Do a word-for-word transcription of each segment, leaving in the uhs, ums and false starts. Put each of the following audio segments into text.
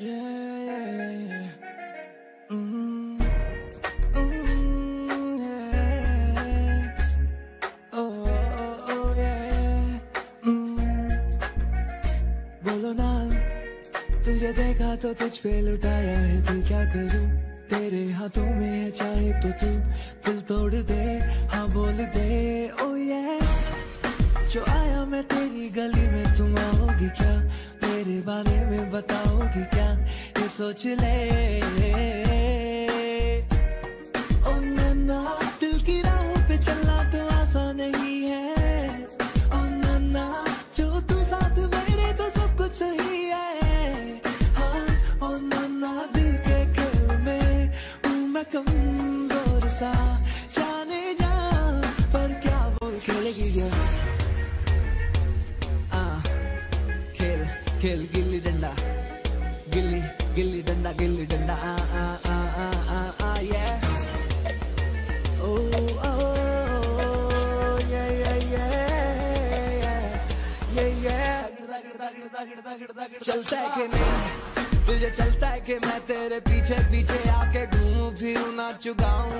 बोलो ना, तुझे देखा तो तुझ पे लुटाया है, तू क्या करूं तेरे हाथों में है, चाहे तो तू दिल तोड़ दे, हाँ बोल दे ओ ये। जो आया मैं तेरी गली में, तुम आओगी क्या मेरे बारे में, बताओगी क्या ये सोच ले ओ नन्ना। दिल की राहों पे चलना तो आसान नहीं है ओ नन्ना, जो तू साथ मेरे तो सब कुछ सही है, हाँ ओ नन्ना। दिल के खेल में हूँ मैं कमजोर सा, जाने जा पर क्या बोल खेलेगी ये खेल। गिल्ली डंडा गिल्ली गिल्ली डंडा गिल्ली डंडा आ आ आ आ आ आ ये ओ ओ ये ये ये ये ये। चलता है कि नहीं तुझे, चलता है कि मैं तेरे पीछे पीछे आके घूमूं फिरूं ना चुगाऊं,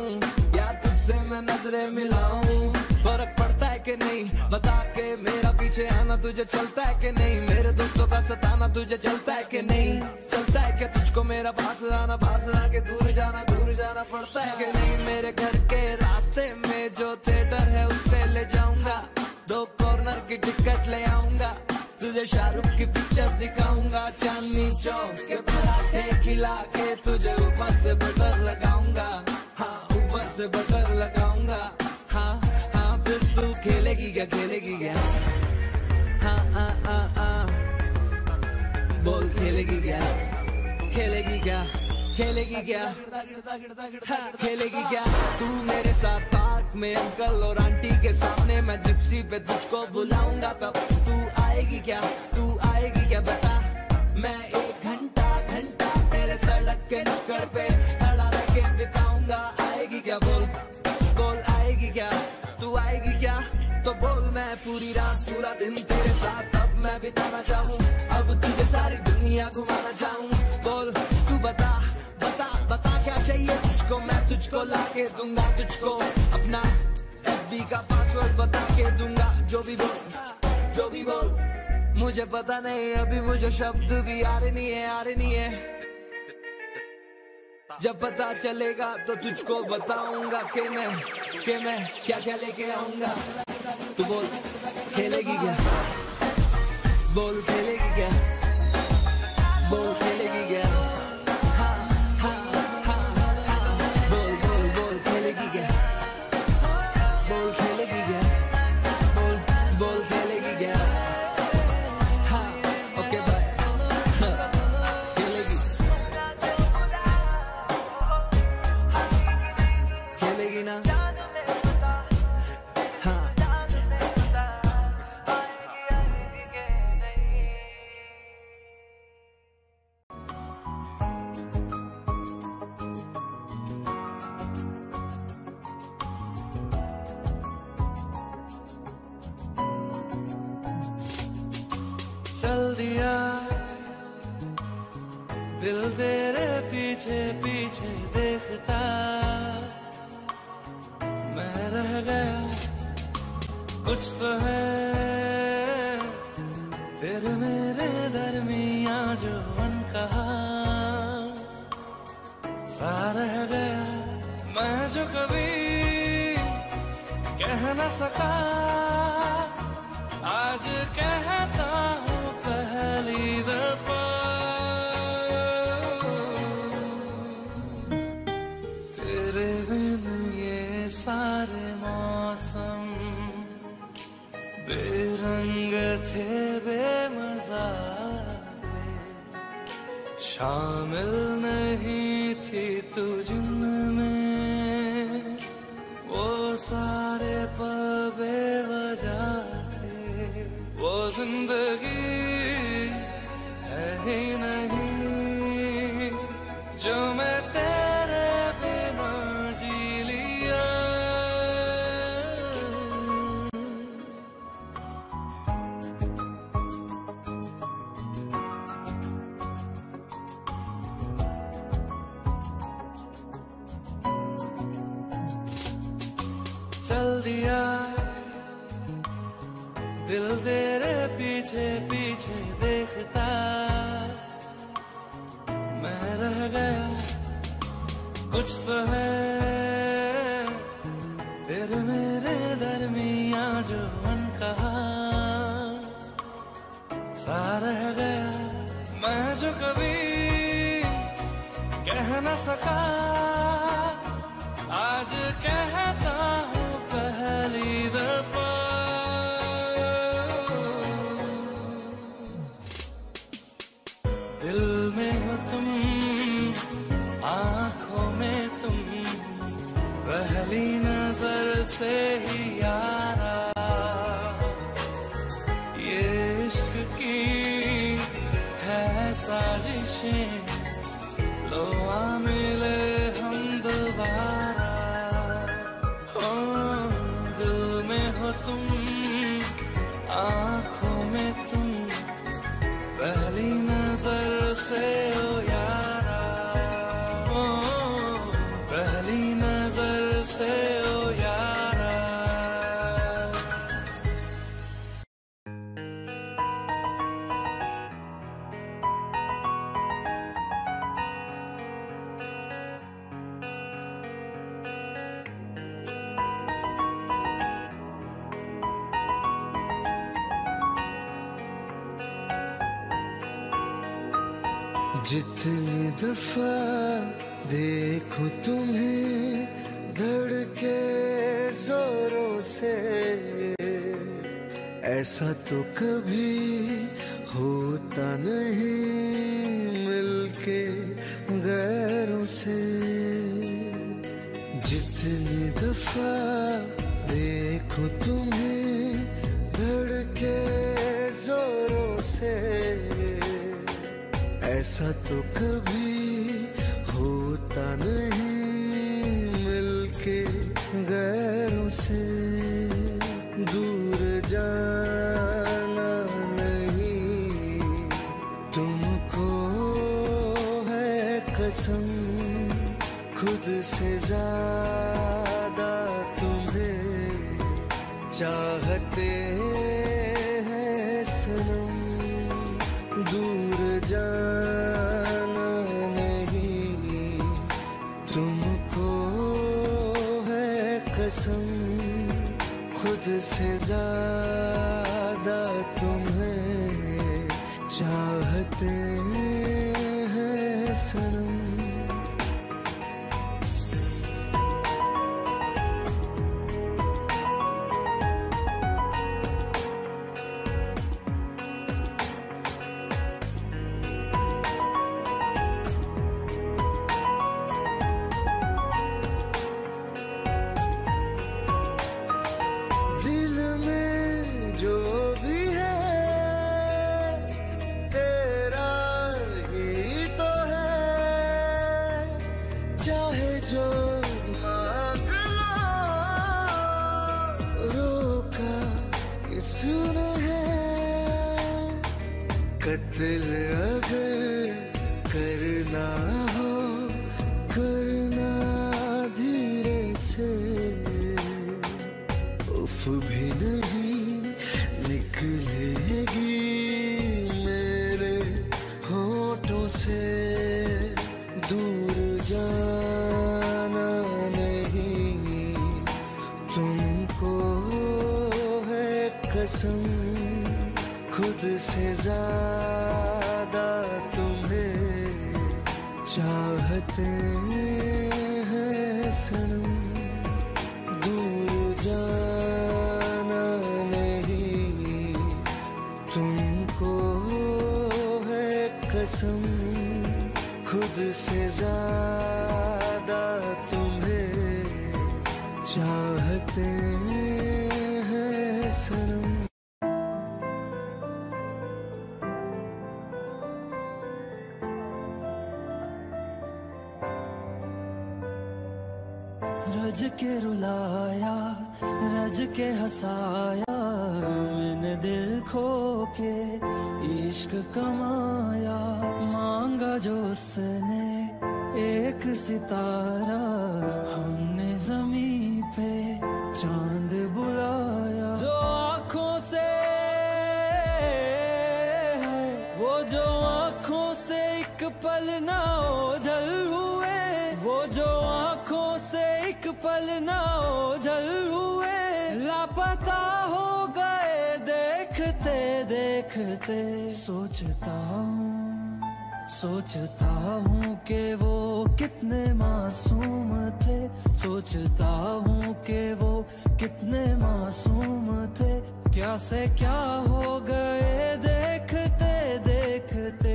या तुझसे मैं नजरें मिलाऊं, फर्क पड़ता है कि नहीं बता के मेरा पीछे आना तुझे चलता है कि नहीं, मेरे दोस्तों का सताना तुझे चलता है कि नहीं, चलता है कि तुझको मेरा पास आना पास आके दूर जाना दूर जाना पड़ता है कि नहीं। मेरे घर के रास्ते में जो थिएटर है उस पे ले जाऊंगा, दो कॉर्नर की टिकट ले आऊंगा, तुझे शाहरुख की पिक्चर दिखाऊंगा, चांदनी चौक के पराठे खिला के तुझे ऊपर से बटर लगाऊंगा, हाँ ऊपर से बटर लगाऊंगा, हाँ हाँ। फिर तू खेलेगी क्या खेलेगी क्या, हाँ आ आ आ बोल खेलेगी क्या खेलेगी क्या खेलेगी क्या खेलेगी क्या। तू मेरे साथ पार्क में अंकल और आंटी के सामने मैं जिप्सी पे तुझको बुलाऊंगा, तब तू आएगी क्या तू आएगी क्या बता। मैं एक घंटा घंटा तेरे सड़क के नुक्कड़ पे खड़ा रह के बिताऊंगा, आएगी क्या बोल बोल आएगी क्या तू आएगी क्या तो बोल। मैं पूरी रात पूरा दिन तेरे साथ अब मैं बिताना चाहूँ, अब तुझे सारी दुनिया घुमाना चाहूँ, बोल तू बता बता बता क्या चाहिए तुझको, मैं तुझको लाके दूंगा, तुझको अपना एफबी का पासवर्ड बता के दूंगा, जो भी बोल जो भी बोल। मुझे पता नहीं अभी मुझे शब्द भी आ रहे नहीं है आ रहे नहीं है, जब पता चलेगा तो तुझको बताऊंगा कि मैं कि मैं क्या क्या लेके आऊंगा। तू बोल खेलेगी क्या बोल खेलेगी क्या बोल खेलेगी क्या, हाँ हाँ हाँ हाँ बोल बोल बोल खेलेगी क्या बोल खेलेगी क्या बोल बोल खेलेगी क्या, हाँ ओके बाय खेलेगी खेलेगी ना, हाँ। चल दिया दिल तेरे पीछे पीछे देखता, मैं रह गया कुछ तो है तेरे मेरे दरमिया जो मन कहा सा रह गया, मैं जो कभी कह न सका आज कहता हूँ पहली दफा। तेरे बिन ये सारे मौसम बेरंग थे बेमजा, शामिल नहीं थी तू जिनमें, वो सारे पल बेवजह, वो जिंदगी है ही नहीं जो मैं तेरे बिना जी लिया। चल दिया दिल तेरे पीछे पीछे देखता, मैं रह गया। कुछ तो है तेरे मेरे दरमिया जो मन कहा, सा रह गया मैं जो कभी कह न सका, आज कहता हूँ पहली दफा। दिल में हो तुम, आंखों में तुम, पहली नजर से ही यारा, ये इश्क की है साजिशें, लो आ मिले हम दोबारा। तुम आँखों में तुम, पहली नजर से हो यारा, ओ पहली नजर से हो यारा। जितनी दफा देखूं तुम्हें धड़के जोरों से, ऐसा तो कभी होता नहीं मिलके गैरों से। जितनी दफा देखूं तुम्हें धड़के जोरों से, ऐसा तो कभी होता नहीं मिलके गैरों से। दूर जाना नहीं तुमको है कसम, खुद से ज्यादा तुम्हें चाहते हैं सनम। दूर जाना नहीं तुमको है कसम, खुद से ज्यादा तुम्हें चाहते हैं सनम। दिल अगर करना हो करना धीरे से, उफ भी नहीं निकलेगी मेरे होठों से। दूर जाना नहीं तुमको है कसम, खुद से ज्यादा तुम्हें चाहते हैं सनम। दूर जाना नहीं तुमको है कसम, खुद से ज्यादा तुम्हें चाहते हैं सनम। रज के रुलाया रज के हंसाया, मैंने दिल खो के इश्क कमाया। मांगा जो उसने एक सितारा, हमने जमीन पे चाँद पल ना ओझल हुए, लापता हो गए देखते देखते। सोचता हूँ सोचता हूँ कि वो कितने मासूम थे, सोचता हूँ कि वो कितने मासूम थे। क्या से क्या हो गए देखते देखते।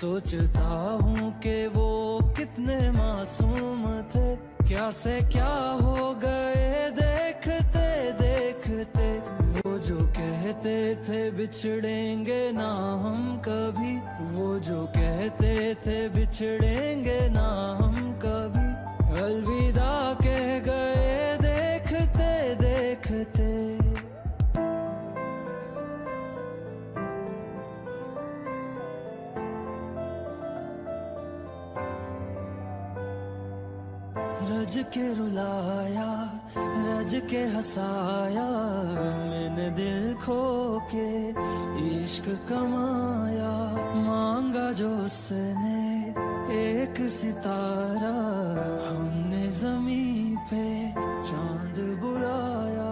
सोचता हूँ कि वो कितने मासूम थे, क्या से क्या हो गए देखते देखते। वो जो कहते थे बिछड़ेंगे ना हम कभी, वो जो कहते थे बिछड़ेंगे ना हम कभी। अलविदा कह गए देखते देखते। रज के रुलाया रज के हंसाया, मैंने दिल खो के इश्क कमाया। मांगा जो उसने एक सितारा, हमने जमीन पे चांद बुलाया।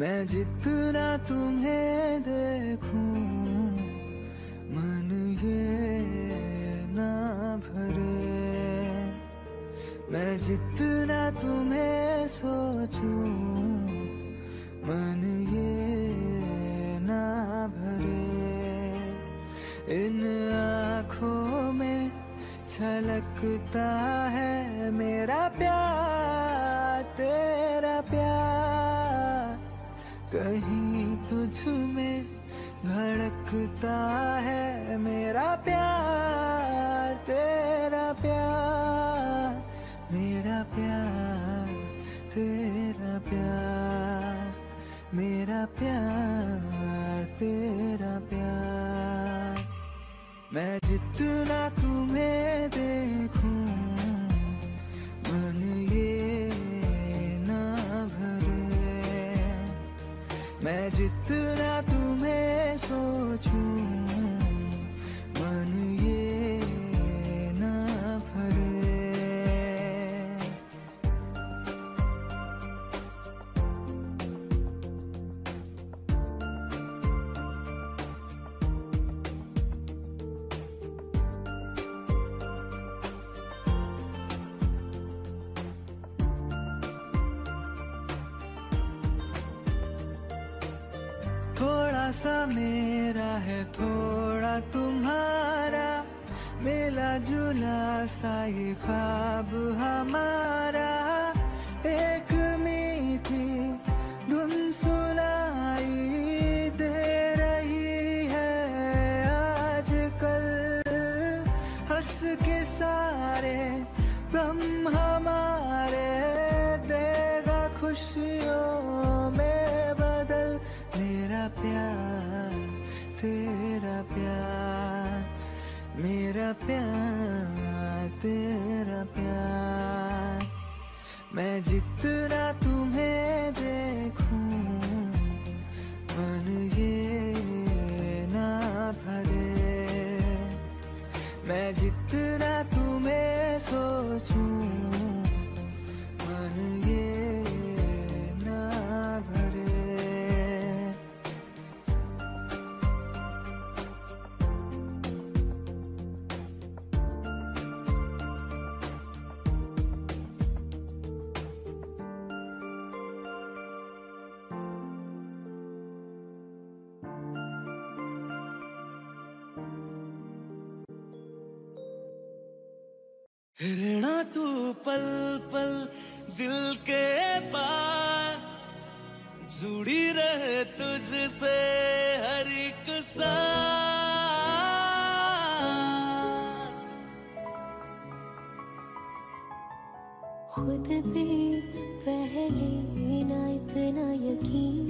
मैं जितना तुम्हें देखूं मन ये ना भरे, मैं जितना तुम्हें सोचूं मन ये ना भरे। इन आँखों में छलकता है मेरा प्यार तेरा प्यार, कहीं तुझ में धड़कता है मेरा प्यार तेरा प्यार, मेरा प्यार तेरा प्यार, मेरा प्यार तेरा प्यार। मैं जितना तुम्हें देखूं मन ये ना भरे, मैं जितना तुम्हें सोचूं मन ये ना भरे। थोड़ा सा मेरा है थोड़ा तुम्हारा, मिला जुला सा ये ख्वाब हमारा। एक मीठी धुन सुनाई दे रही है आजकल, हंस के सारे गम हमारे। देगा खुशियों में बदल मेरा प्यार तेरा प्यार, मेरा प्यार तेरा प्यार। मैं जितना तुम्हें देखूं मन ये ना भरे, मैं जितना तुम्हें सोचूं मन ये ना भरे। हिलना तू पल पल दिल के पास, जुड़ी रहे तुझसे हर एक सांस। खुद पे पहले ना इतना यकीन,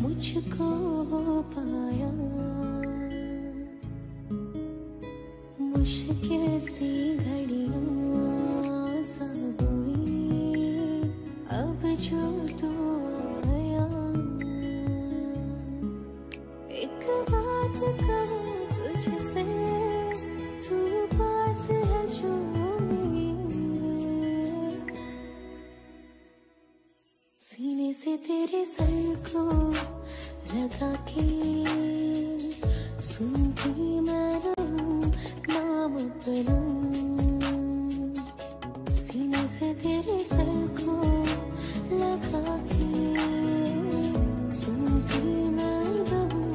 मुझको हो पाया मुश्किल सी घड़ियां सा हुई, अब जो तू आया। एक बात कहूं तुझसे, तू पास है जो मेरे, सीने से तेरे सर को लगा के सुनती मैं रहूं नाम अपना। सीने से तेरे सर को लगा के सुनती मैं रहूं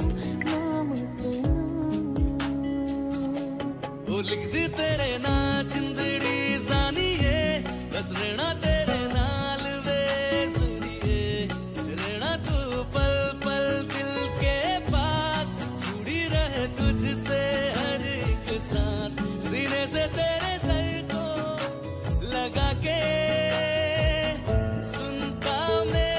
नाम अपना। वो लिख दी तेरे ना जिंदड़ी जानी है, बस रहना तेरे नाल वे सुनिए, रहना तू पल पल दिल के पास, जुड़ी रहे तुझसे हर एक सांस। सीने से तेरे सर को लगा के सुनता मैं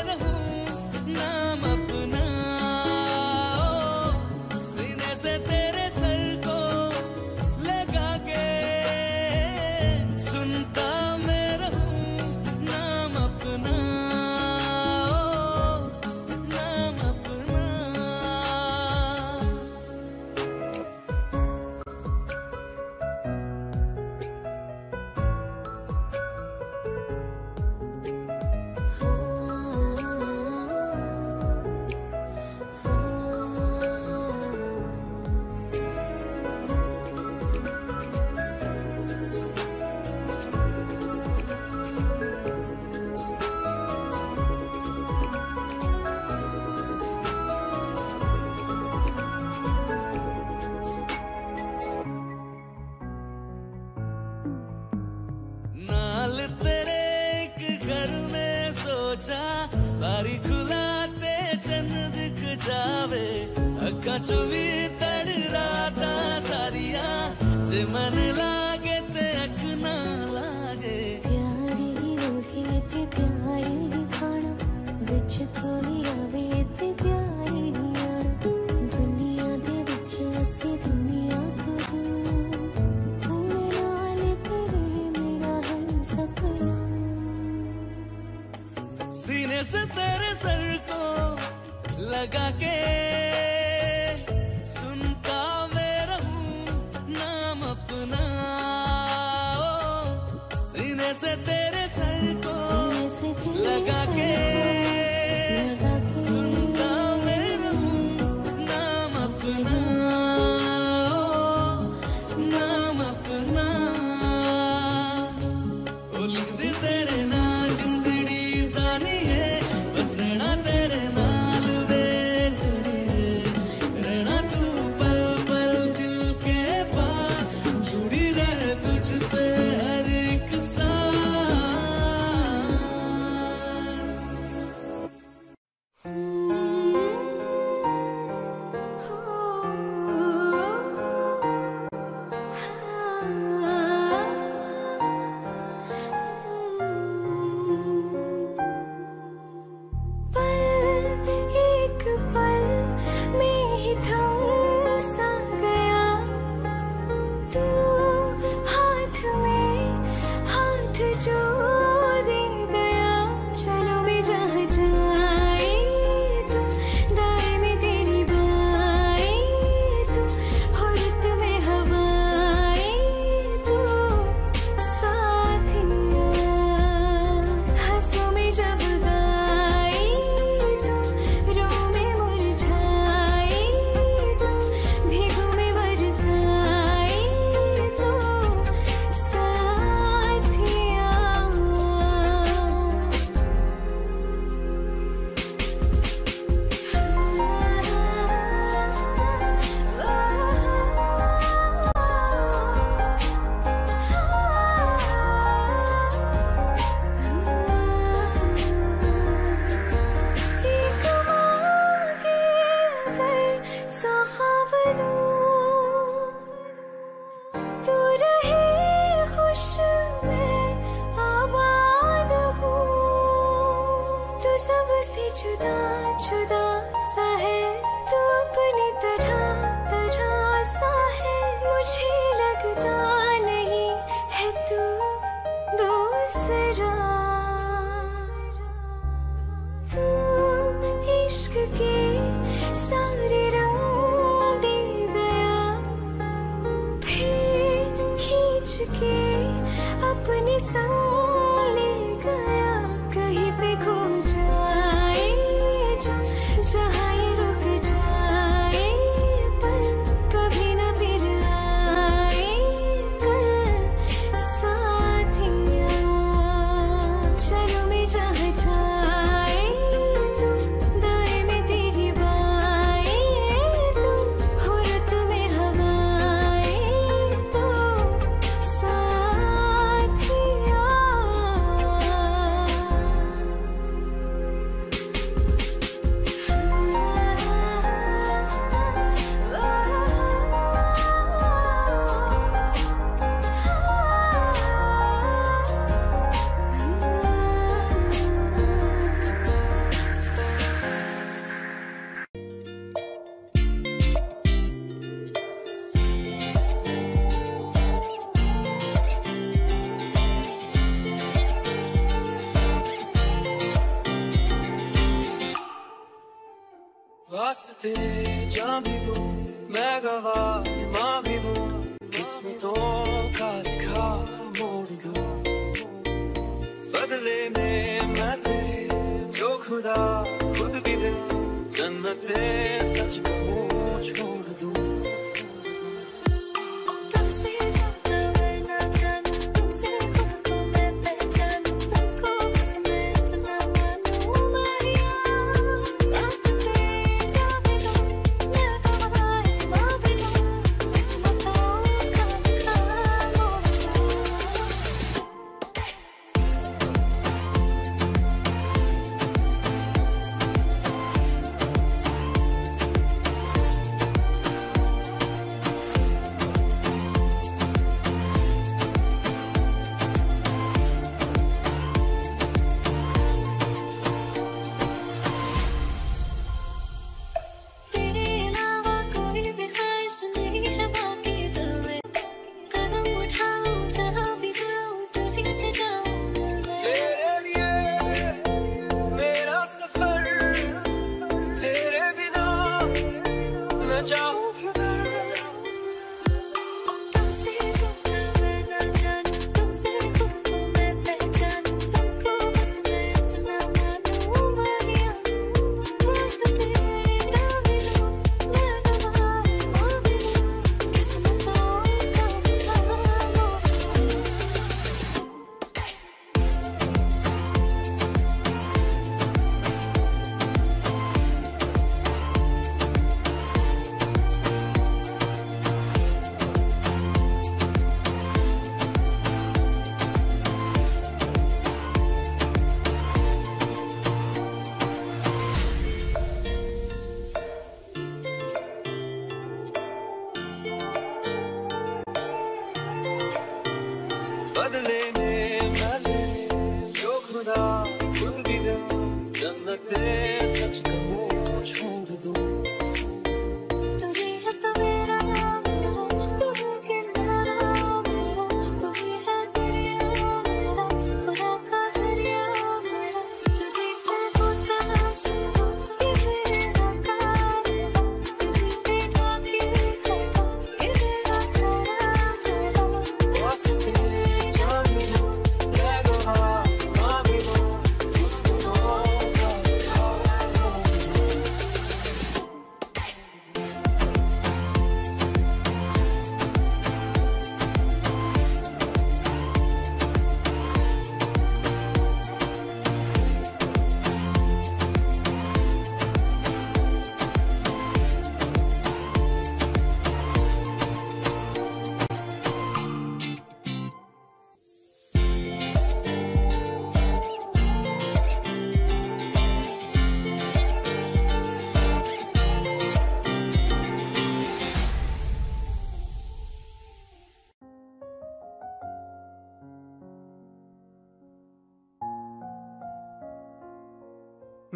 रहूं नाम अपना। ओ, सीने से तेरे सर को लगा के सुनता मैं रहूं नाम अपना। ओ, नाम अपना। तेरे एक घर में सोचा बारी खुलाते चंद दिख जावे, अखा चुवी तड़ राता सारिया, जे मन लागे ते अख ना लागे। प्यारी रोटी ते प्यारी खाना, विच कोई आवे ते प्यारी आना, दुनिया दे विच असी दुनिया तो से तेरे सर को लगा के सुनता मैं रहूं नाम अपना। ओ, सीने से तेरे सर को लगा के सुनता मैं रहूं नाम अपना। ओ, नाम अपना। ओ, लिख दे तेरे नाम जिंदड़ी जानी है, बस रहना तेरे नाल वे सुनी।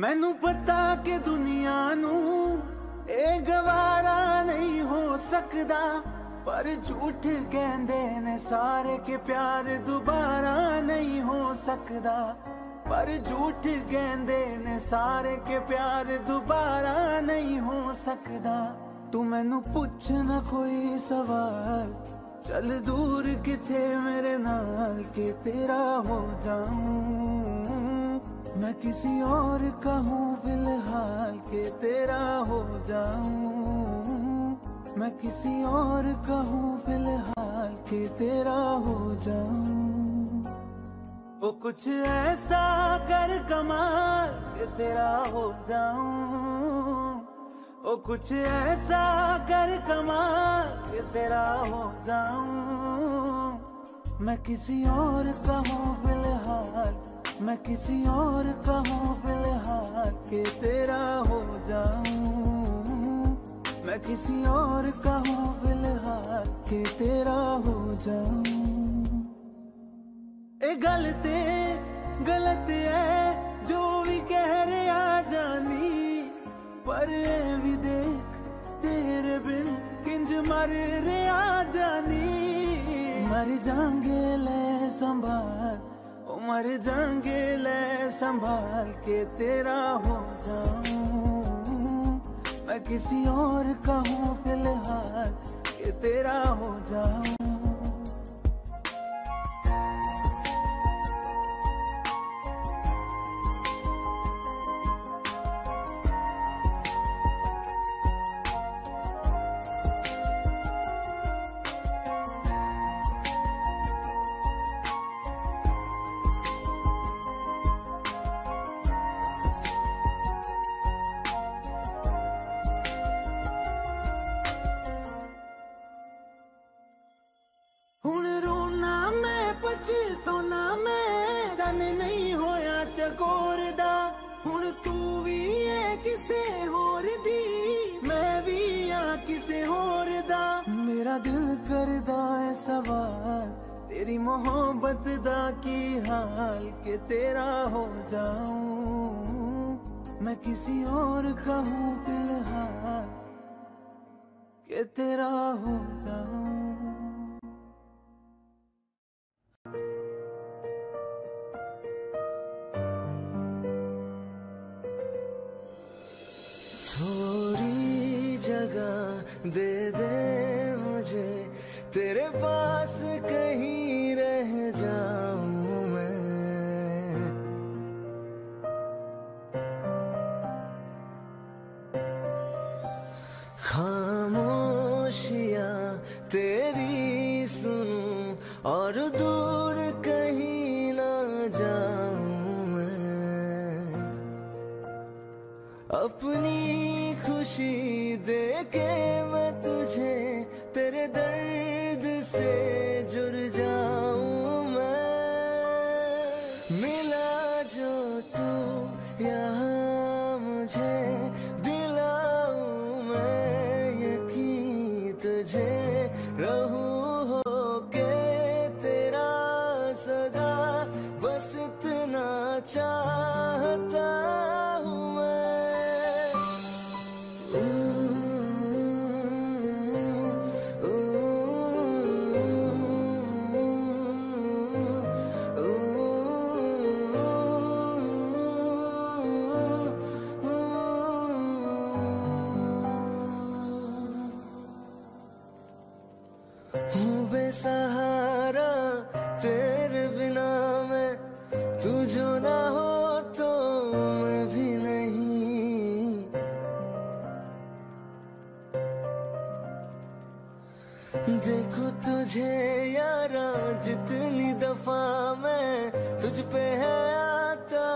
मैनू पता के दुनिया नू ए गवारा नहीं हो सकदा, पर झूठ कहंदे ने सारे के प्यार दोबारा नहीं हो सकदा, पर झूठ कहंदे ने सारे के प्यार दोबारा नहीं हो सकदा, तू मैनू पूछ ना कोई सवाल, चल दूर किथे मेरे नाल के तेरा हो जाऊं, मैं किसी और का हूं फिलहाल के तेरा हो जाऊं, मैं किसी और का हूं फिलहाल के तेरा हो जाऊं। वो कुछ ऐसा कर कमाल के तेरा हो जाऊं, वो कुछ ऐसा कर कमाल के तेरा हो जाऊं, मैं किसी और का हूं फिलहाल, मैं किसी और का हूं फिलहाल के तेरा हो जाऊं, मैं किसी और का हूं फिलहाल के तेरा हो जाऊं। ए गलते गलत है जो भी कह रहे आ जानी, पर ए भी देख तेरे बिन किंज मर रे आ जानी, मर जाएंगे ले संभाल, ओ मर जाएंगे ले संभाल के तेरा हो जाऊं, मैं किसी और का हूं फिलहाल के तेरा हो जाऊं। मोहब्बत दा की हाल के तेरा हो जाऊं, मैं किसी और का हूं फिलहाल के तेरा हो जाऊं। थोड़ी जगह दे दे मुझे तेरे पास, कहीं रह जाऊं मैं, खामोशियां तेरी सुनूं और दूर कहीं ना जाऊं मैं, अपनी खुशी देके मैं तुझे तेरे दर्द से जुड़ जाऊं मैं। मिला जो तू यहाँ मुझे, दिलाऊं मैं यकीन तुझे, रहूं होके तेरा सदा, बस इतना चाहता हूँ मैं। सहारा तेरे बिना मैं, तू जो ना हो तो मैं भी नहीं, देखो तुझे यारा जितनी दफा मैं तुझ पे है आता,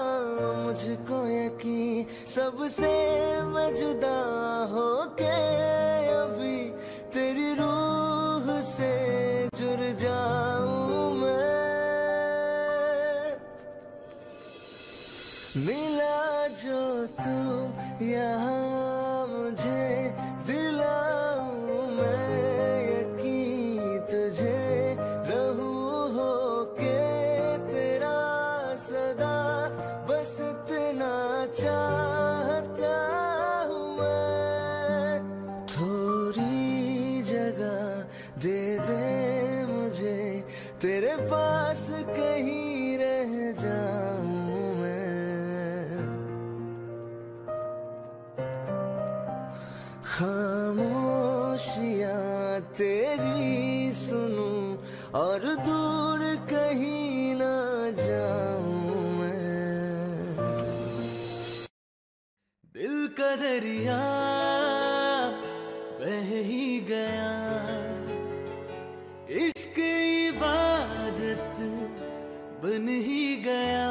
मुझको यकीन सबसे मैं जुदा होके अभी तेरी रूह से जुड़ जाऊं मैं। मिला जो तू यहाँ मुझे, दिलाऊं मैं यकीन तुझे, रहूं होके तेरा सदा, बस इतना चाहता हूँ मैं। थोड़ी जगह दे दे मुझे तेरे पास, कहीं रह जाऊं मैं, खामोशियाँ तेरी सुनूं और दूर कहीं ना जाऊं मैं। दिल का दरिया बह ही गया, इश्क़ इबादत बन ही गया।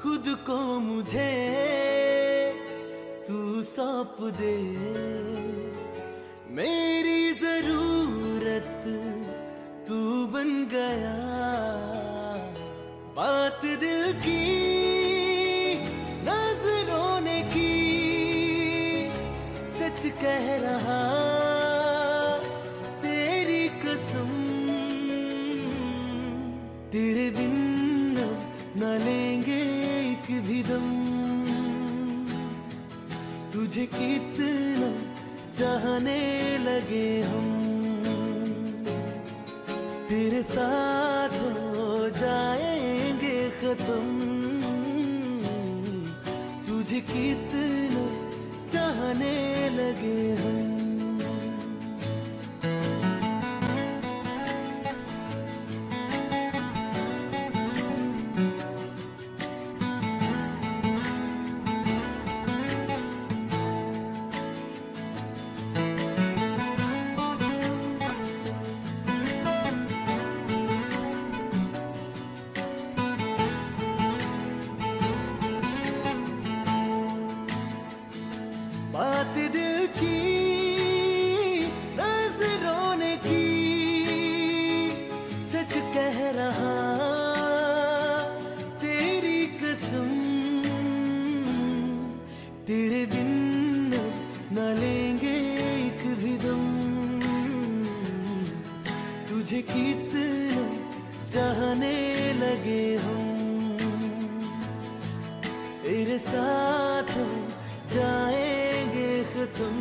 खुद को मुझे तू सौंप दे, मेरी जरूरत तू बन गया। बात दिल की नजरों ने की, सच कह रहा तेरी कसम। तेरे बिन न लेंगे एक भी दम। तुझे कितना चाहने लगे हम, तेरे साथ हो जाएंगे खत्म। तुझे कितना चाहने लगे हम। बात दिल की नजरों ने की, सच कह रहा तेरी कसम। तेरे बिन न लेंगे एक भी दम। तुझे कितना चाहने लगे हम, तेरे साथ जाएंगे खत्म।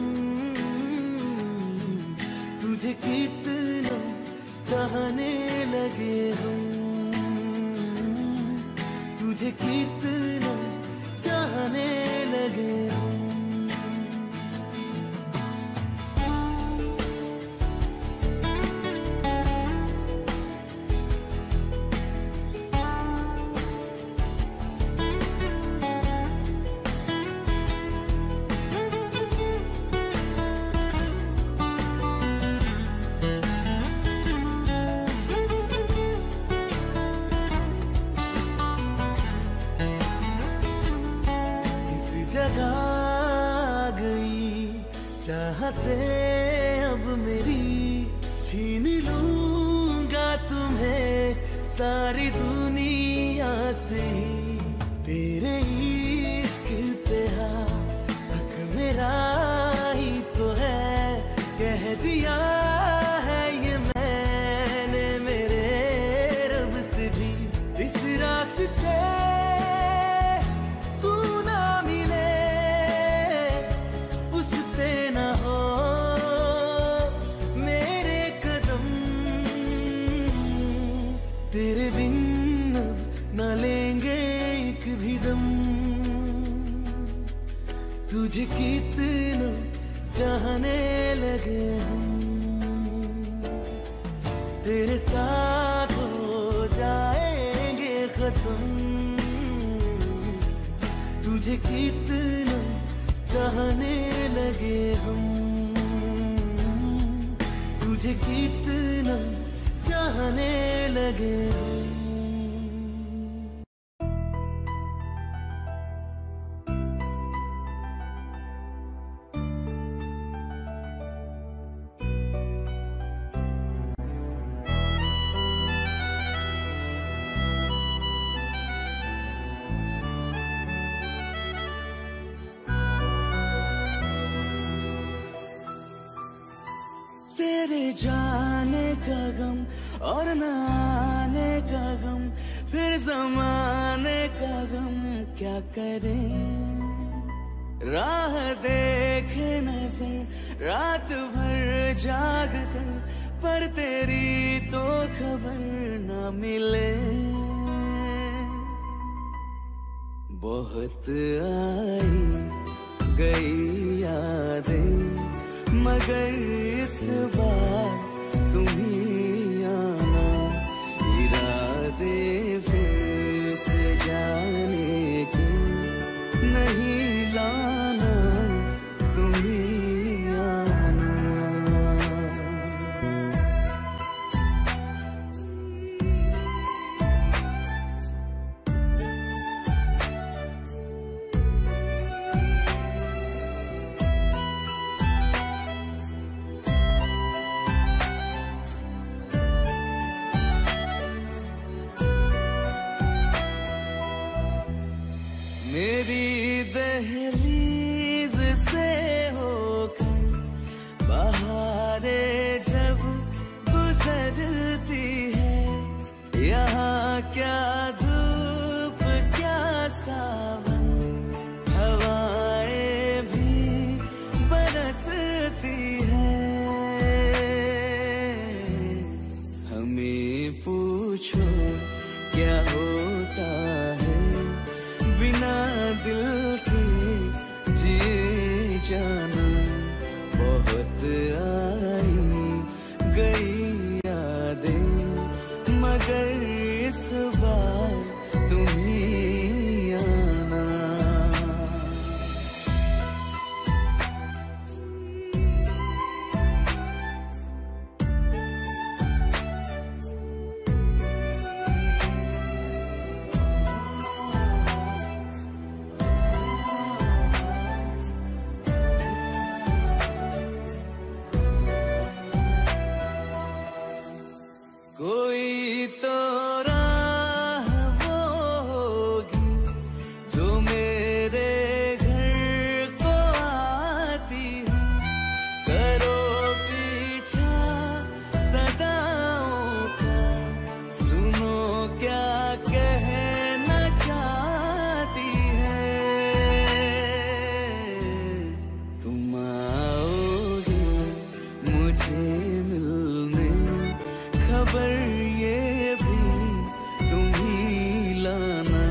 तुझे कितना चाहने लगे हम, तुझे कितना चाहने लगे हम। चाहते अब मेरी छीन लूंगा तुम्हें सारी दुनिया से। तेरे इश्क पे हक मेरा ही तो है, कह दिया है ये मैंने मेरे रब से भी। इस रास्ते तेरे बिन न लेंगे एक भी दम। तुझे कितना चाहने लगे हम, तेरे साथ हो जाएंगे खत्म। तुझे कितना चाहने लगे हम, तुझे कितना चाहने लगे हम। तेरे जाने का गम और न आने का गम, फिर जमाने का गम क्या करें। राह देखे नजर रात भर जाग कर, पर तेरी तो खबर न मिले। बहुत आई गई यादें, मगर इस बार तुम्हें आना, इरादे फिर से जाने के नहीं लाना, तुम्हें आना। मेरी दहलीज से होकर बहारें जब गुजरती है, यहाँ क्या धूप क्या सावन, हवाएं भी बरसती है। हमें पूछो क्या होता है, बिना दिल के जिए जाना, बहुत आई गई यादें, मगर इस बार तुम्हें आना। कोई तो राह वो होगी जो मेरे घर को आती है, करो पीछा सदाओं का, सुनो क्या कहना चाहती है। तुम आओगे मुझे मिलने, खबर ये भी तुम्हीं लाना,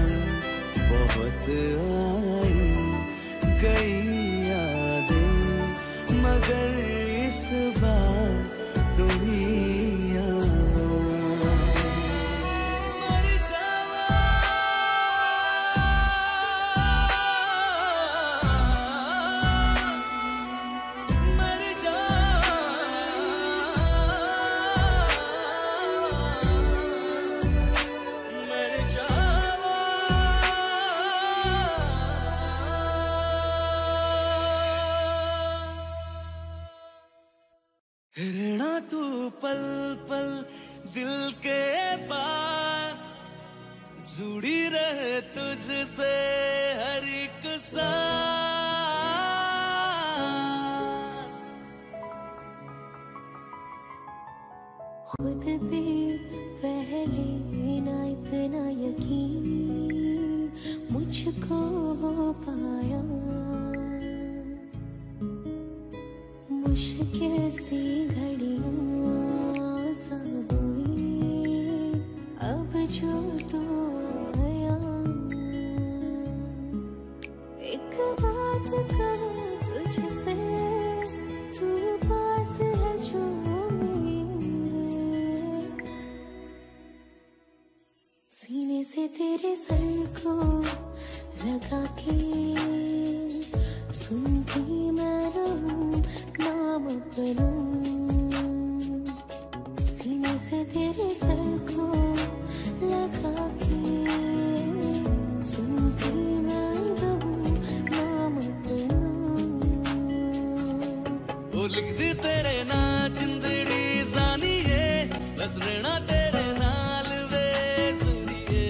बहुत आई गई यादें, मगर इस बार तुम्हीं आना। मर जावा मर जावा रहना तू पल पल दिल के पास, जुड़ी रहे तुझसे हर एक सांस। खुद पे पहले ना इतना यकीन मुझको हो पाया, मुश्किल सी घड़ियाँ सब हुई, अब जो तू आया। एक बात कहूँ तुझसे, तू पास है जो मेरे, सीने से तेरे सर को लगा के सुनती मैं रहूँ नाम अपना, सीने से तेरे सर को लगा के सुनती मैं रहूं नाम अपना। वो लिख दी तेरे ना जिंदड़ी जानी है, बस रहना तेरे नाल वे सुनिए,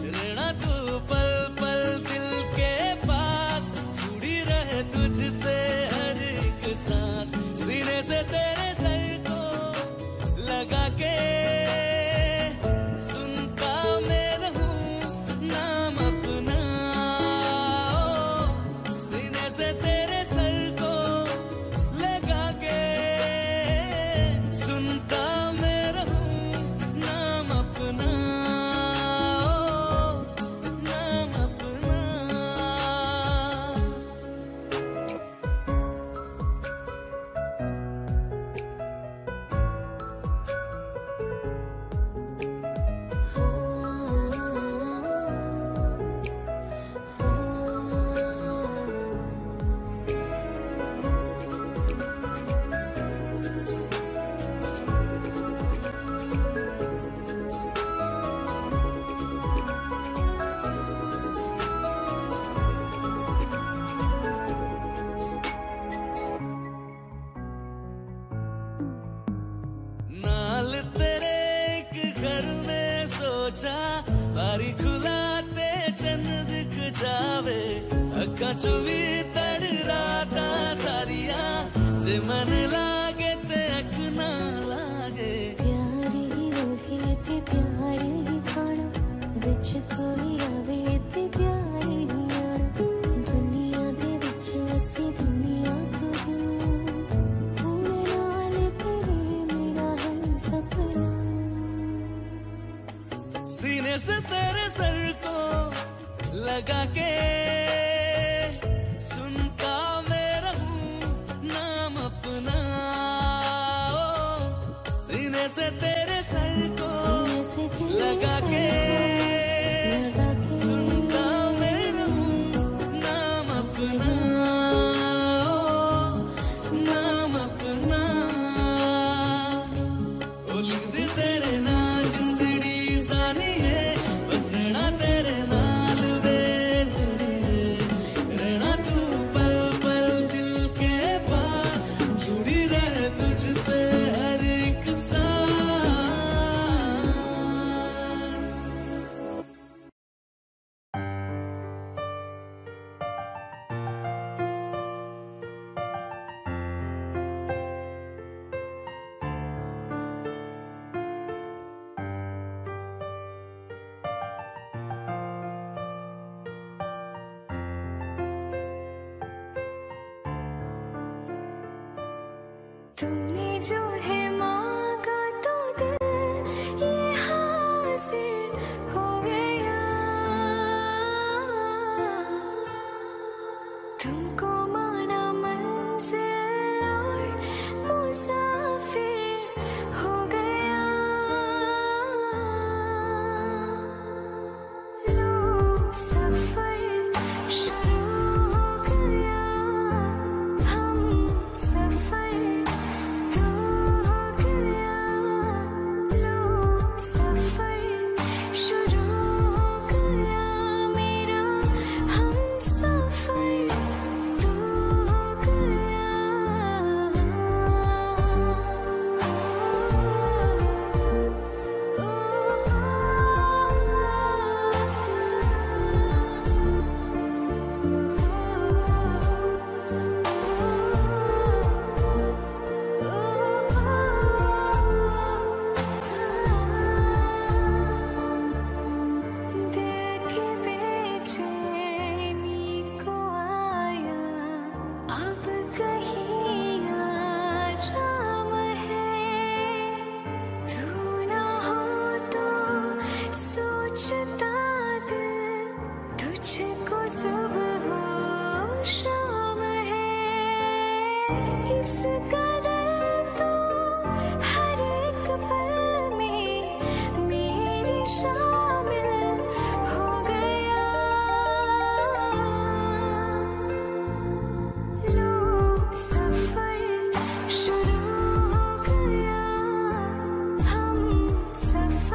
रहना तू पल पल दिल के पास, जुड़ी रहे तुझसे हर एक सांस, सीने से तेरे सर को लगा के सुनता मैं रहूं नाम अपना। सीने से तेरे सर को लगा के सुनता मैं रहूं नाम अपना, नाम अपना। कछु भी तड़राता सारिया जे मन लागे ते अकना लागे प्यार ही रोवे ते प्यार ही खाना विच कोई आवे ते प्यार ही आना दुनिया दे विच असी दुनिया तो तूने नाल तेरे मेरा हम सपना सीने से तेरे सर को लगा के सुनता मेरा नाम अपना ओ, सीने से तेरे सर को लगा के सुनता मेरा नाम अपना ओ, नाम अपना ओ, लिख दे तेरे नाम जिंदड़ी सानी है बस रहना तेरे नाम जो है मांगा तो दिल ये हासिल हो गया तुमको माना मंज़िल और मुसाफिर हो गया लो सफर शुरू हो गया हम सफर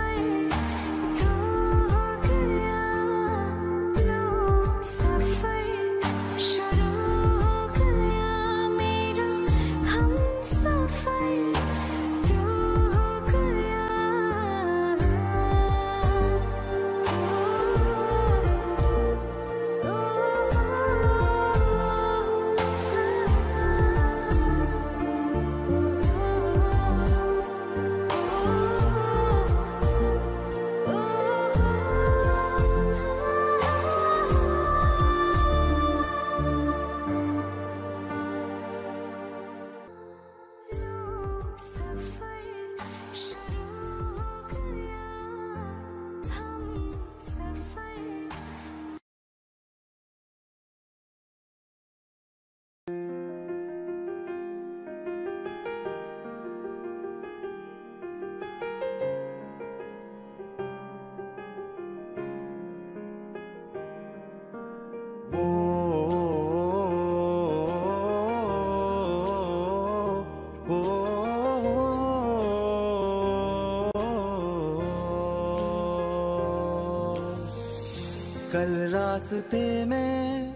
कल रास्ते में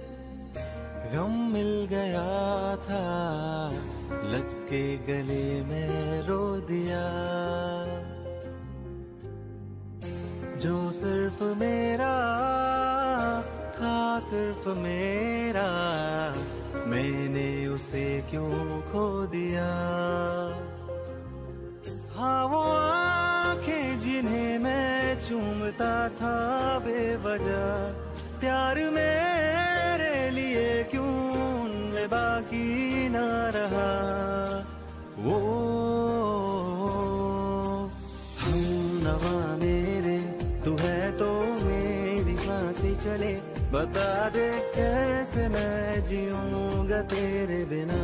गम मिल गया था लग के गले में रो दिया जो सिर्फ मेरा था सिर्फ मेरा, मैंने उसे क्यों खो दिया। हाँ वो आंखें जिन्हें मैं चूमता था बेवजह, प्यार मेरे लिए क्यों उनमें बाकी ना रहा। वो हमनवा मेरे तू है तो मेरी सांसें चले, बता दे कैसे मैं जीऊंगा तेरे बिना।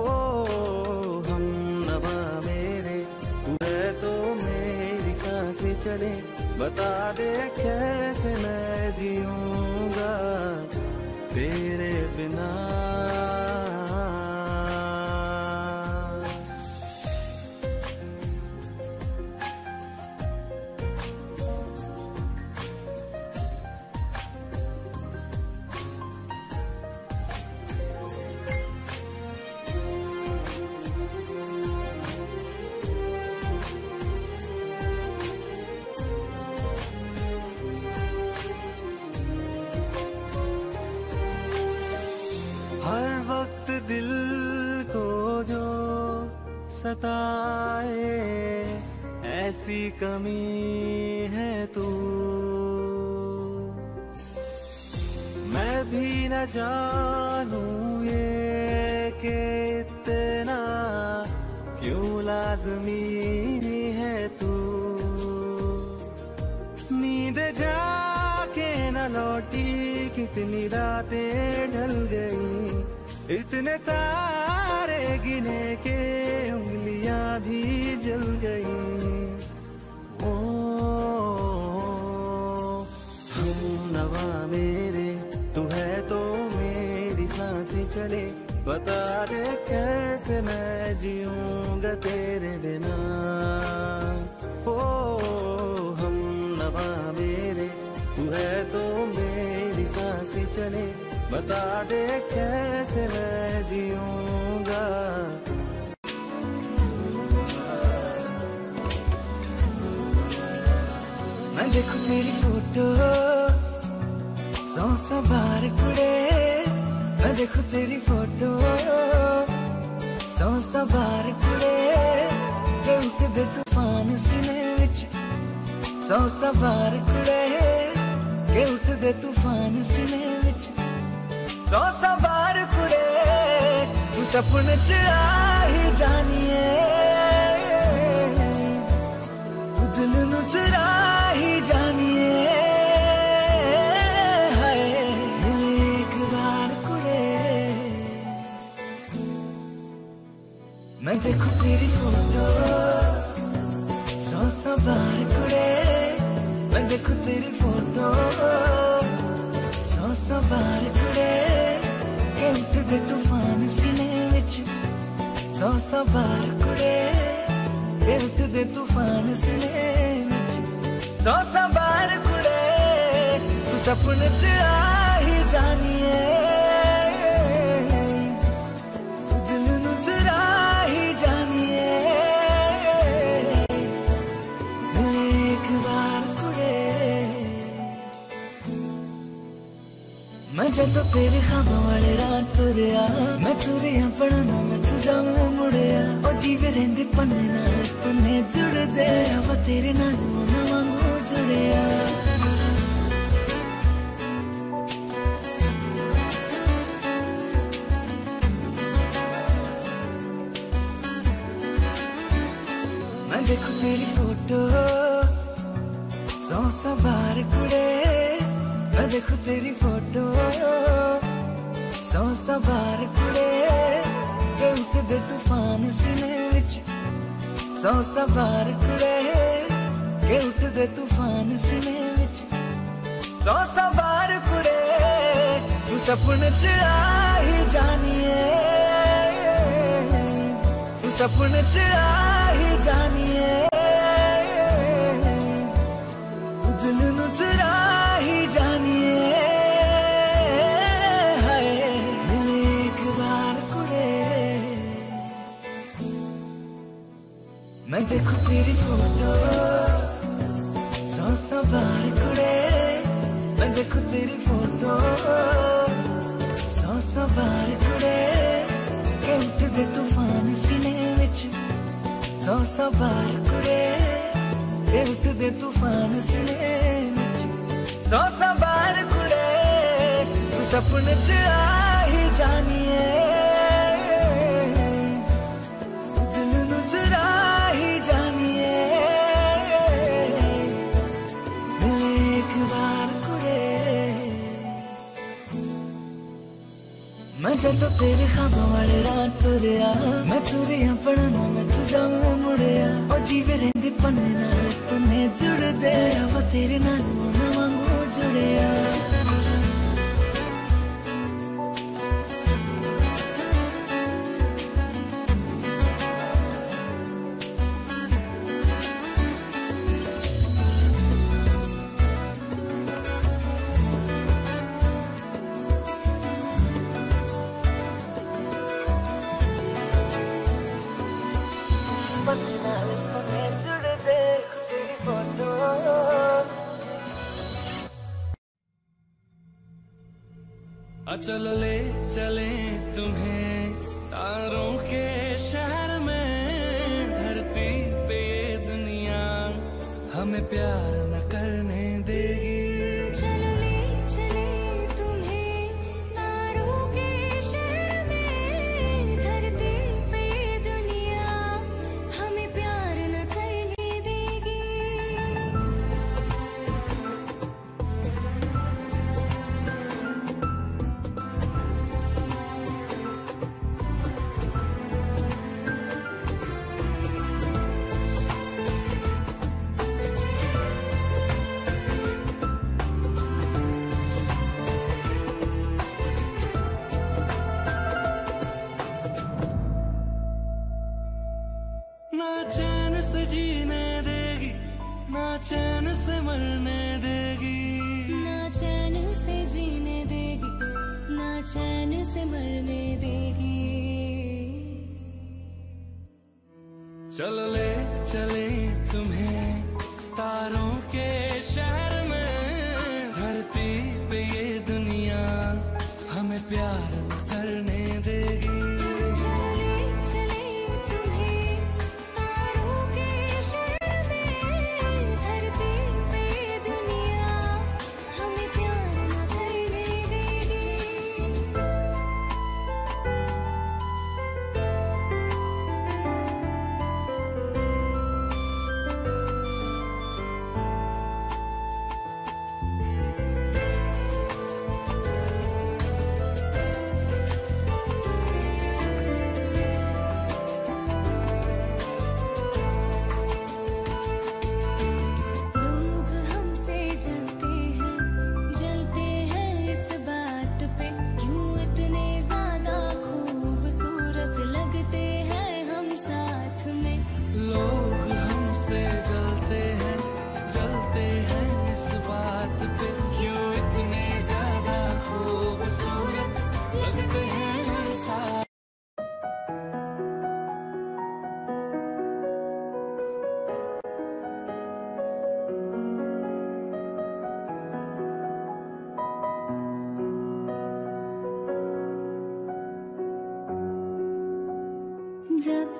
ओ हम नवा मेरे तू है तो मेरी सांसें चले, बता दे कैसे मैं जीऊंगा तेरे बिना। दिल को जो सताए ऐसी कमी है तू, मैं भी न जानूं ये कि इतना क्यों लाजमी है तू। नींद जाके न लौटी कितनी रातें ढल गई, इतने तारे गिने के उंगलियां भी जल गई। ओ हम नवा मेरे तू है तो मेरी सांसें चले, बता दे कैसे मैं जीऊंगा तेरे बिना। ओ हम नवा मेरे तू है तो मेरी सांसें चले, बता दे कैसे मैं जीऊंगा। मैं देखूं तेरी फोटो सौ सौ बार कुड़े, मैं देखूं तेरी फोटो सौ सौ बार कुड़े, ते उठदे तूफान सीने विच सौ सौ बार कुड़े, ते उठदे तूफान सीने विच सौ सौ बार कुड़े। तू सपने च आ ही जानिए, तू दिल नूं चुरा ही जानिए। हाय मिले एक बार कुड़े, मैं देखूं तेरी फोटो सौ सौ बार कुड़े, मैं देखूं तेरी फोटो सौ सौ बार कुड़े, के उठदे तूफान सीने विच सौ सौ बार कुड़े, के उठदे तूफान सीने विच सौ सौ बार कुड़े। तू सपने च आ ही जानिए, तू दिल नूं चुरा ही जानिए। मिले एक बार कुड़े, मैं जदों तेरे ख्वाब वाले राह तुरिया, मैं तुरिया पड़ा ना मैं तुझा मैं मुड़िया। ओ जीवे रहिंदे पन्ने नाल पन्ने जुड़दे, रवा तेरे नाल ना वांगू जुड़िया। मैं देखूं तेरी फोटो सौ सौ बार कुड़े, मैं देखूं तेरी फोटो सौ सौ बार कुड़े, के उठदे तूफान सीने विच सौ सौ बार कुड़े, के उठदे तूफान सीने विच सौ सौ बार कुड़े। तू सपने च आ ही जानिए, तू सपने च आ ही जानिए। तू दिल नूं चुरा ही जानिए। हाय मिले एक बार कुड़े, मैं देखूं तेरी फोटो सौ सौ बार कुड़े, मैं देखो तेरी फोटो सौ सौ बार कुड़े के उठते तूफान सीने विच सौ सौ बार कुड़े के उठते तूफान सीने विच सौ सौ बार कुड़े तू सपने च आ ही जानी है दिल नूं चुरा ही जानी है मिले एक बार मैं जदों तेरे ख्वाबों वाले रात तुरिया मैं तुरिया पड़ा ना मैं तुझा मैं मुड़िया और जीवे रहंदे पन्ने नाल पन्ने जुड़दे वो तेरे नाल ना वांगू जुड़िया चल ले चले तुम्हें तारों के शहर में धरती पे दुनिया हमें प्यार न करने देगी। चल ले चले तुम्हें तारों के शहर में धरती पे दुनिया हमें प्यार न करने देगी। चल ले चले तुम्हें तारों के शहर में धरती पे ये दुनिया हमें प्यार करने देगी। चल ले चले तुम्हें तारों के शहर में धरती पे ये दुनिया हमें प्यार न करने देगी। जब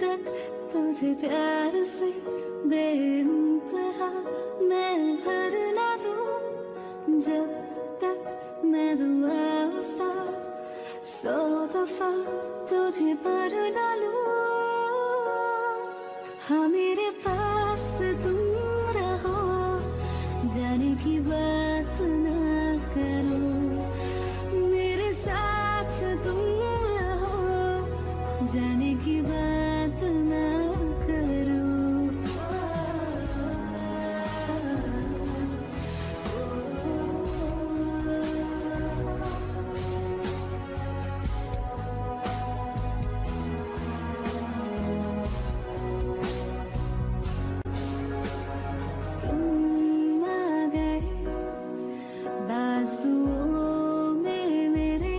तक तुझे प्यार से बेइंतहा मैं भर ना दूं जब तक मैं दुआ सा सौ दफा तुझे पढ़ डालूं हाँ मेरे पास तुम रहो जाने की बात ना करो मेरे साथ तुम रहो जाने की बात ना करो तुम आ गए बाजुओं में मेरे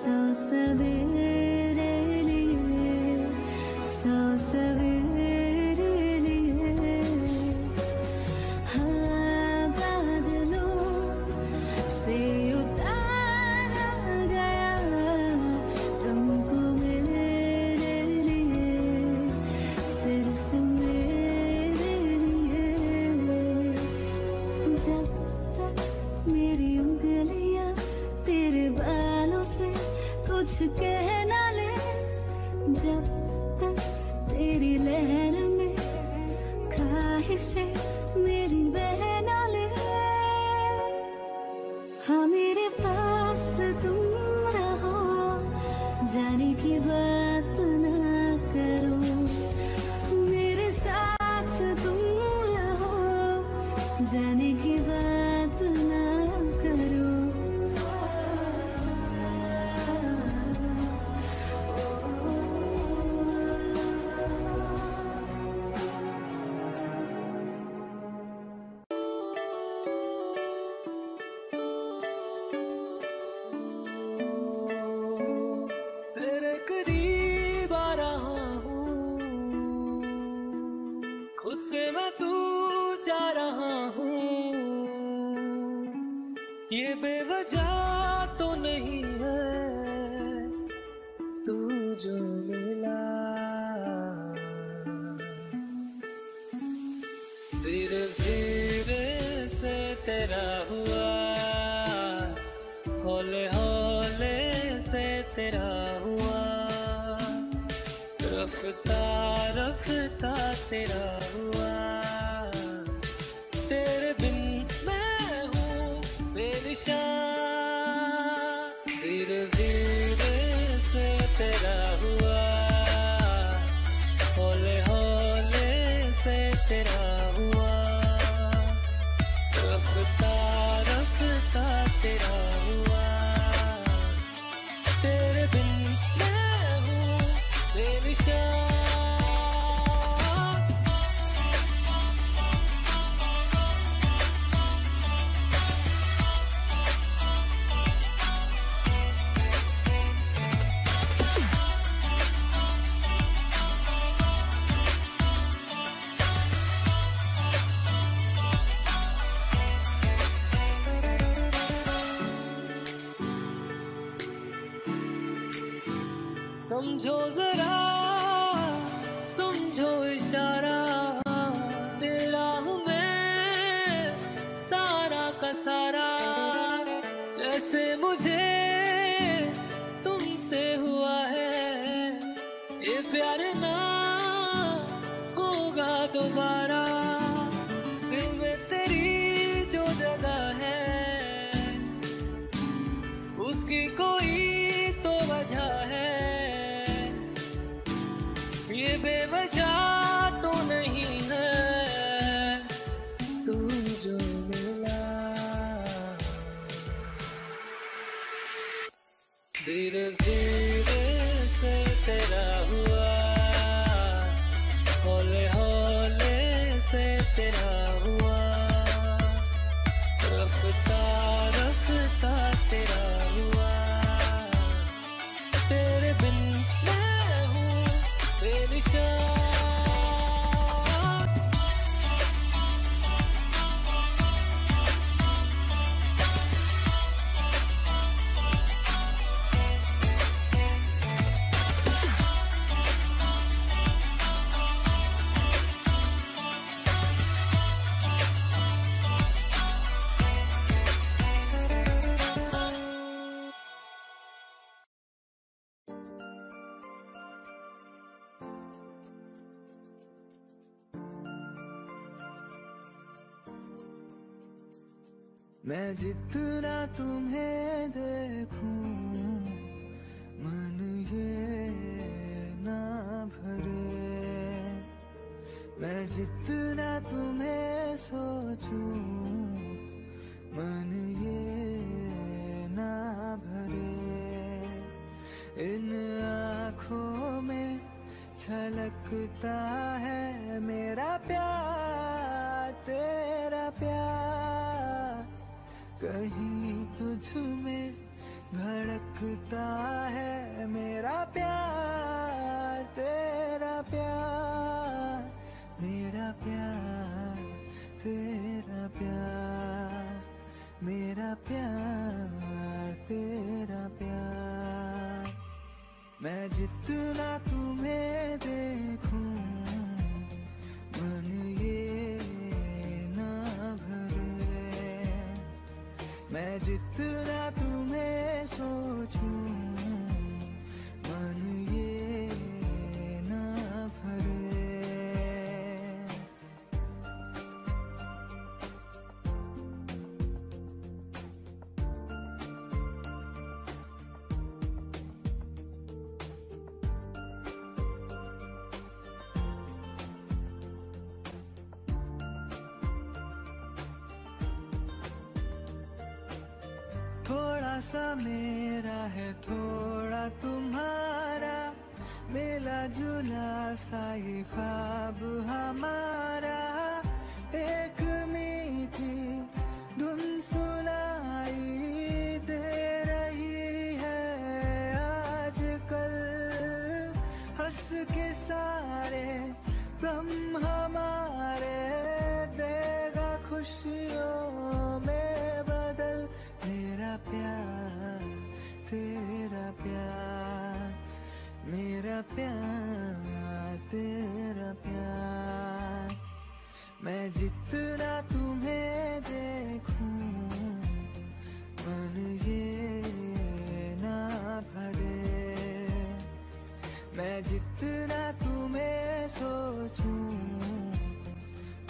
सौ सवेरे सवेरे लिए हाँ बादलों कुछ कह ना ले जब तक तेरी लहर में ख्वाहिशें मेरी बह ना ले। हाँ मेरे पास तुम रहो, जाने की बात ना करो, मेरे साथ तुम रहो, जाने की बात ना करो। ये बेवजह तो नहीं है तू जो मिला, धीरे धीरे से तेरा हुआ, हौले हौले से तेरा हुआ, रफ्ता रफ्ता तेरा हुआ, तेरे बिन बेनिशान। धीरे धीरे से तेरा हुआ, हौले हौले से तेरा हुआ, रफ्ता रफ्ता तेरा हुआ, तेरे बिन मैं हूँ बेनिशान। समझो जरा समझो इशारा, तेरा हूँ मैं सारा का सारा, जैसे मुझे तुमसे हुआ है ये प्यार ना होगा दोबारा। दिल में तेरी जो जगह है उसकी कोई तो वजह है, ये बेवजह तो नहीं है तू जो मिला। धीरे धीरे से तेरा हुआ, हौले हौले से तेरा हुआ, रफ्ता रफ्ता तेरा हुआ, तेरे बिन मैं हूँ बेनिशान। मैं जितना तुम्हें देखूं मन ये ना भरे, मैं जितना तुम्हें सोचूं मन ये ना भरे। इन आँखों में छलकता है मेरा प्यार तेरा प्यार, कहीं तुझ में धड़कता है मेरा प्यार तेरा प्यार, मेरा प्यार तेरा प्यार, मेरा प्यार तेरा प्यार। मैं जितना तुम्हें देखूं मन ये ना भरे, मैं जितना तुम्हें सोचूं सा मेरा है थोड़ा तुम्हारा, मिला जुला सा ये ख्वाब हमारा। एक मीठी धुन सुनाई दे रही है आजकल, हंस के सारे गम हमारे। देगा खुशियों में बदल तेरा प्यार, तेरा प्यार, मेरा प्यार, तेरा प्यार। मैं जितना तुम्हें देखूं मन ये ना भरे, मैं जितना तुम्हें सोचूं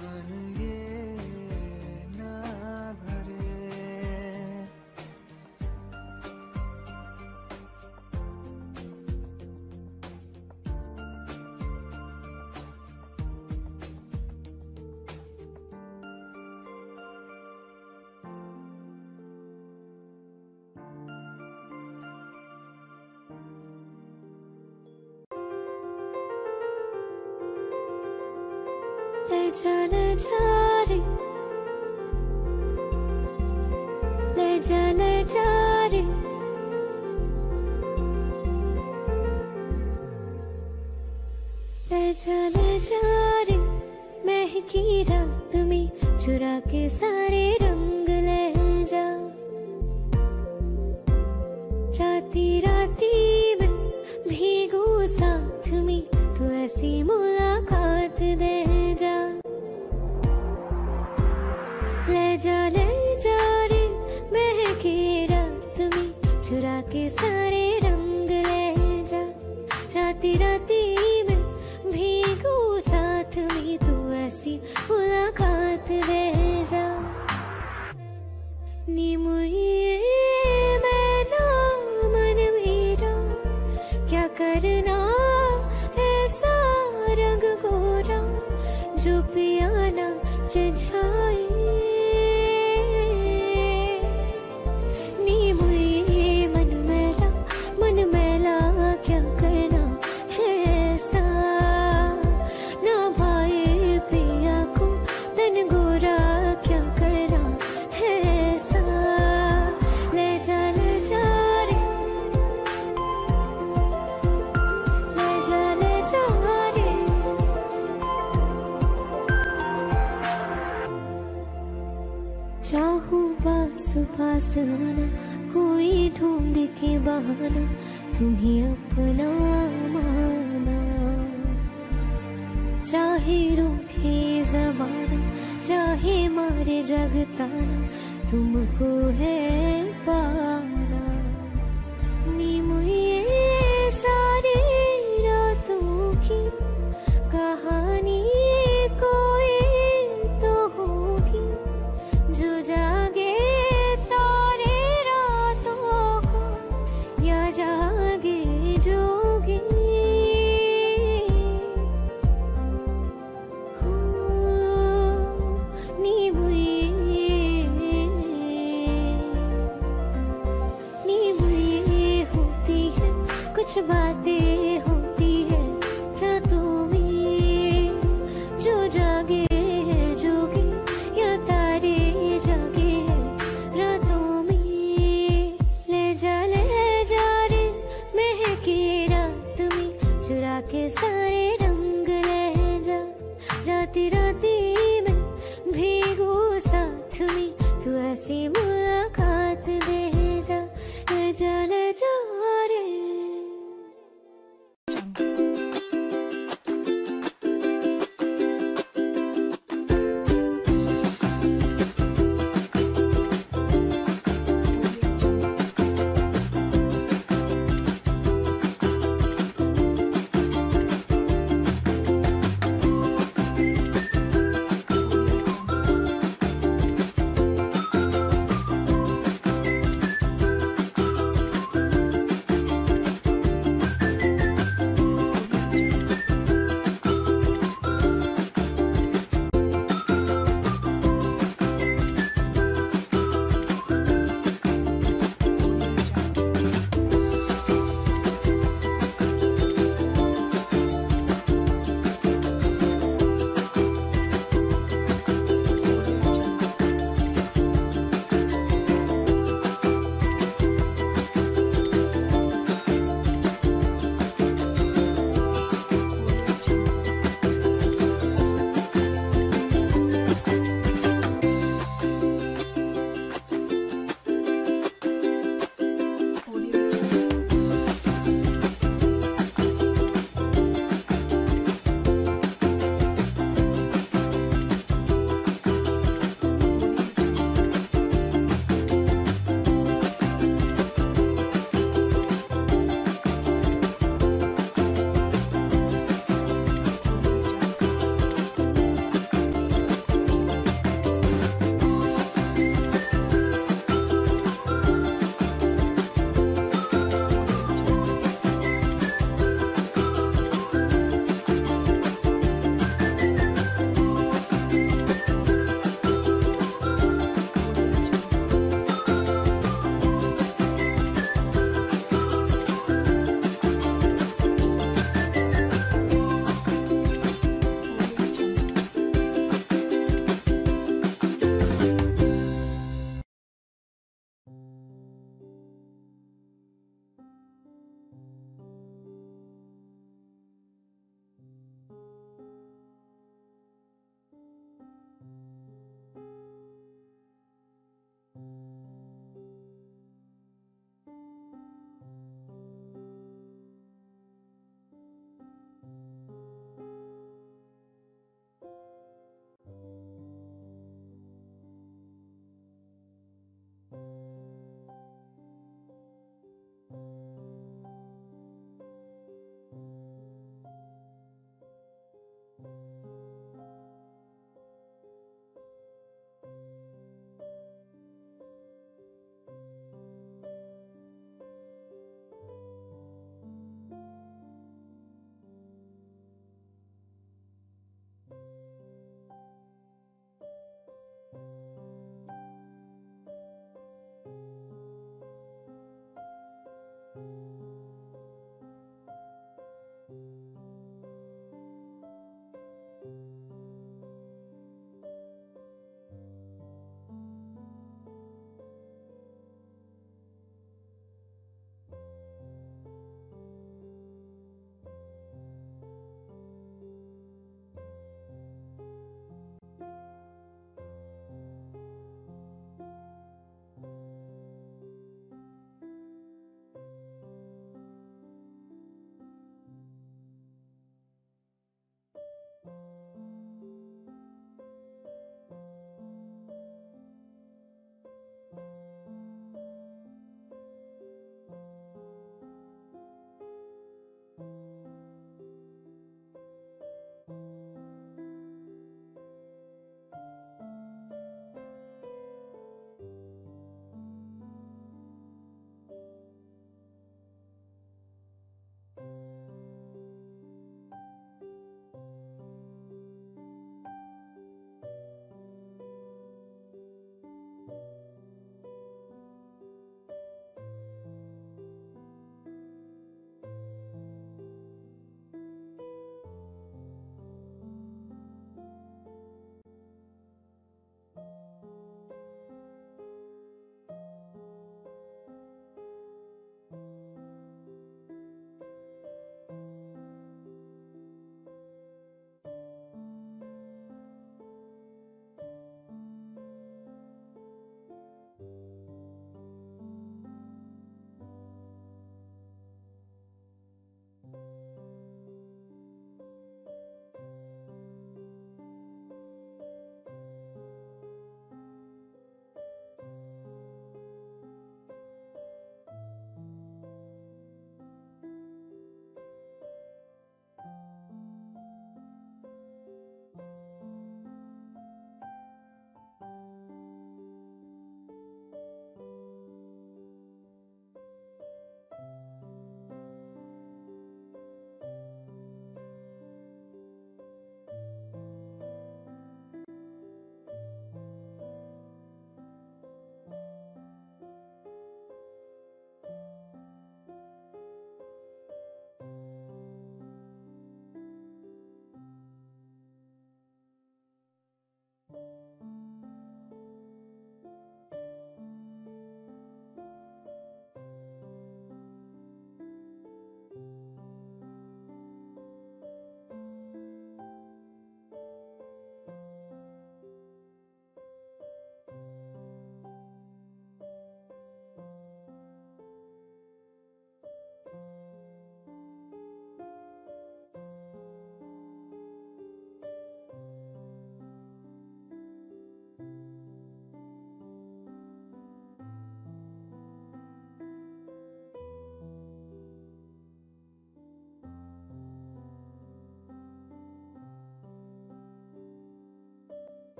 मन ये ना भरे। ले जा ले जा रे, ले जा ले जा रे, ले जा ले जा रे। महकी रात में चुरा के सारे रंग ले जा, राती राती में भीगू साथ में तू ऐसी मुलाकात दे जा। ले जा ले जा रे, महकी रात में चुरा के सारे रंग ले जा, राती राती में भीगो साथ में तू ऐसी मुलाकात दे जा। नीमू ये मैं ना मन मेरा क्या करना ऐसा रंग गोरा, जो पिया ना रिझाए। पास आना कोई ढूंढ के बहाना, तुम्हें अपना माना। चाहे रूठे जमाना, चाहे मारे जगताना, तुमको है पाना। नीमू ये सारी रातों की कहानी कोई तो होगी, जो जागे जागे जोगी। नींबू नींबू होती है कुछ बातें।